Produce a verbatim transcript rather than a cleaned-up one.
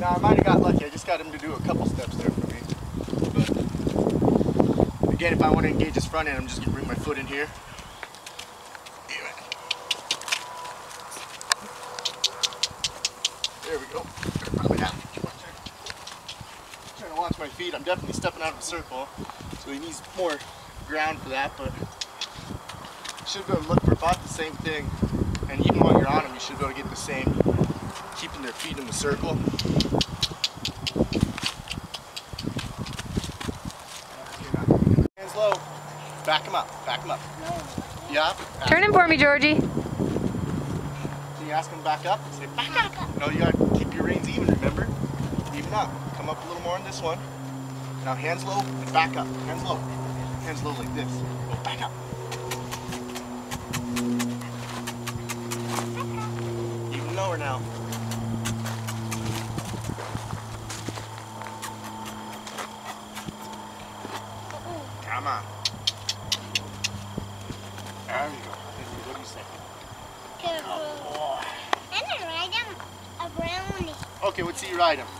Now I might have got lucky, I just got him to do a couple steps there for me. But again, if I want to engage his front end, I'm just going to bring my foot in here. There we go. I'm trying to watch my feet. I'm definitely stepping out of a circle, so he needs more ground for that, but should be able to look for about the same thing. And even while you're on them, you should be able to get the same, keeping their feet in the circle. Hands low. Back them up. Back them up. Yeah. Turn him for me, Georgie. Can you ask him back up? Say back up. No, you gotta keep your reins even. Remember, even up. Come up a little more on this one. Now hands low and back up. Hands low. Hands low like this. Go back up. Even lower now. Come on. There you go. What do you say? Good boy. I'm gonna ride him around. Okay, let's see you ride him.